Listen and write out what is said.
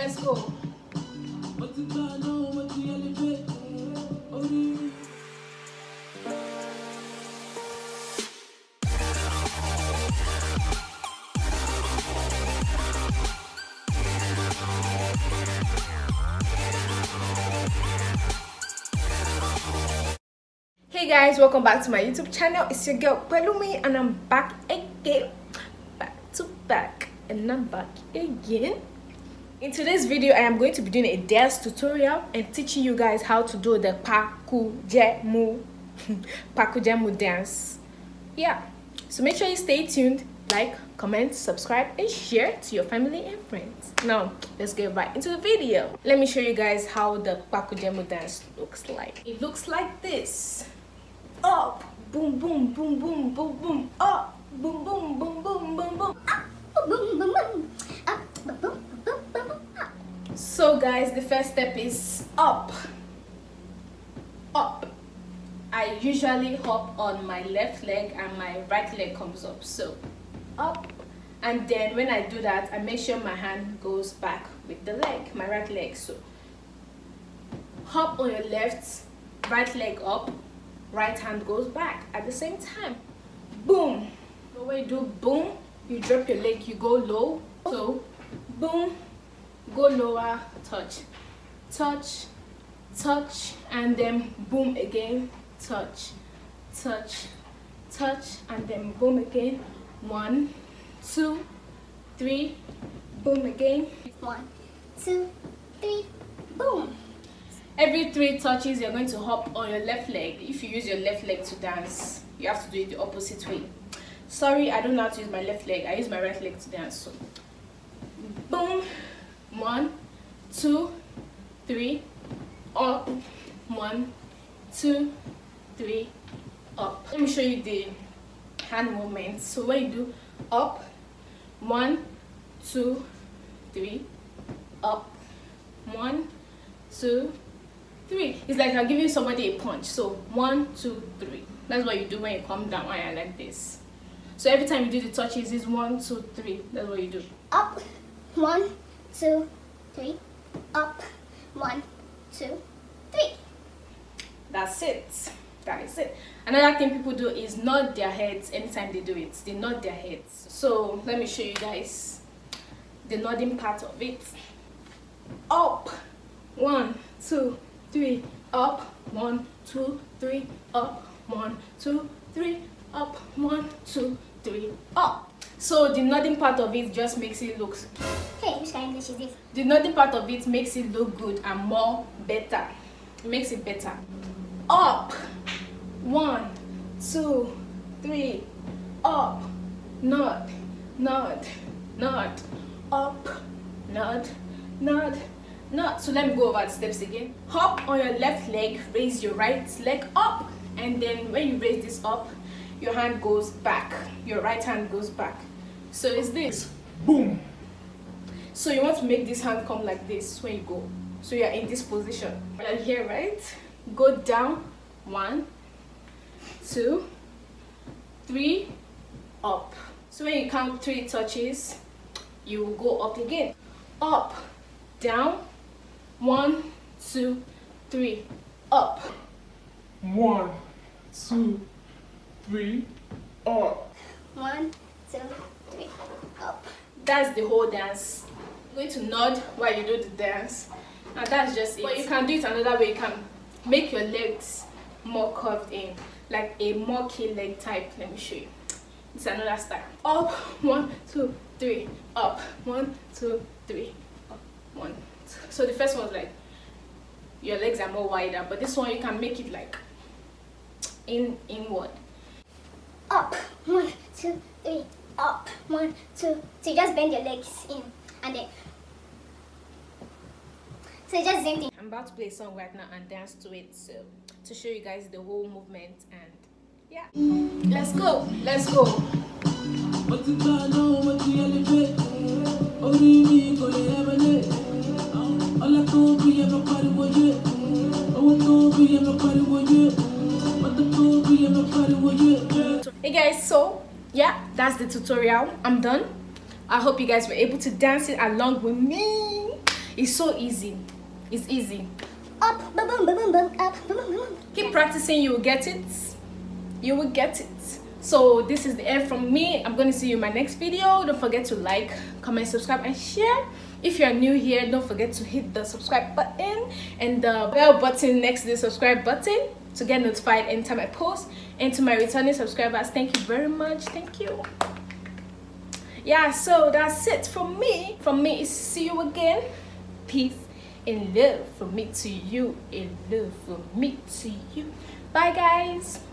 Let's go. Hey guys, welcome back to my YouTube channel. It's your girl Pelumi and I'm back again, back to back. In today's video, I am going to be doing a dance tutorial and teaching you guys how to do the Kpakujemu dance. Yeah, so make sure you stay tuned, like, comment, subscribe, and share to your family and friends. Now, let's get right into the video. Let me show you guys how the Kpakujemu dance looks like. It looks like this. Up, boom, boom, boom, boom, boom, boom. Up, boom, boom, boom, boom, boom, boom. Up, boom, boom, boom. Up, boom, boom. So guys, the first step is up, up. I usually hop on my left leg and my right leg comes up, so up. And then when I do that, I make sure my hand goes back with the leg, my right leg. So hop on your left, right leg up, right hand goes back at the same time. Boom. So when you do boom, you drop your leg, you go low. So boom. Go lower, touch, touch, touch, and then boom again, touch, touch, touch, and then boom again. 1, 2, 3, boom again. 1, 2, 3, boom. Every 3 touches, you're going to hop on your left leg. If you use your left leg to dance, you have to do it the opposite way. Sorry, I don't know how to use my left leg. I use my right leg to dance. So boom. 1, 2, 3, up. 1, 2, 3, up. Let me show you the hand movement. So when you do up, 1, 2, 3, up. 1, 2, 3. It's like I'm giving somebody a punch. So 1, 2, 3. That's what you do when you come down, when you're like this. So every time you do the touches, it's 1, 2, 3. That's what you do. Up. 1, 2, 3, up. 1, 2, 3. That's it. That is it. Another thing people do is nod their heads anytime they do it. They nod their heads. So let me show you guys the nodding part of it. Up. 1, 2, 3, up. 1, 2, 3, up. 1, 2, 3, up. 1, 2, 3, up. So the nodding part of it just makes it look. Hey, which kind of English is this? The nodding part of it makes it look good and more better. It makes it better. Up. 1, 2, 3. Up. Nod. Nod. Nod. Up. Nod. Nod. Nod. So let me go over the steps again. Hop on your left leg. Raise your right leg up. And then when you raise this up, your hand goes back. Your right hand goes back. So it's this. Boom. So you want to make this hand come like this when you go. So you're in this position. You're here, right? Go down. 1, 2, 3, up. So when you count 3 touches, you will go up again. Up, down. 1, 2, 3, up. 1, 2, 3, up. 1, 2, 3, up. That's the whole dance. You're going to nod while you do the dance, and that's just it. But you can do it another way. You can make your legs more curved in, like a monkey leg type. Let me show you. It's another style. Up. 1, 2, 3, up. 1, 2, 3, up. 1, 2. So the first one's like your legs are more wider, but this one you can make it like inward. Up. 1, 2, 3, up. 1, 2. So you just bend your legs in and then. So you just same thing. I'm about to play a song right now and dance to it, so to show you guys the whole movement and yeah. Let's go. Let's go. Hey guys, so yeah, that's the tutorial. I'm done. I hope you guys were able to dance it along with me. It's so easy. It's easy. Up, boom, boom, boom, boom, up, boom, boom. Keep practicing, you will get it. You will get it. So this is the end from me. I'm going to see you in my next video. Don't forget to like, comment, subscribe, and share. If you are new here, don't forget to hit the subscribe button and the bell button next to the subscribe button to get notified anytime I post. And to my returning subscribers, thank you very much. Thank you. Yeah, so that's it from me. From me is see you again. Peace and love from me to you. And love from me to you. Bye, guys.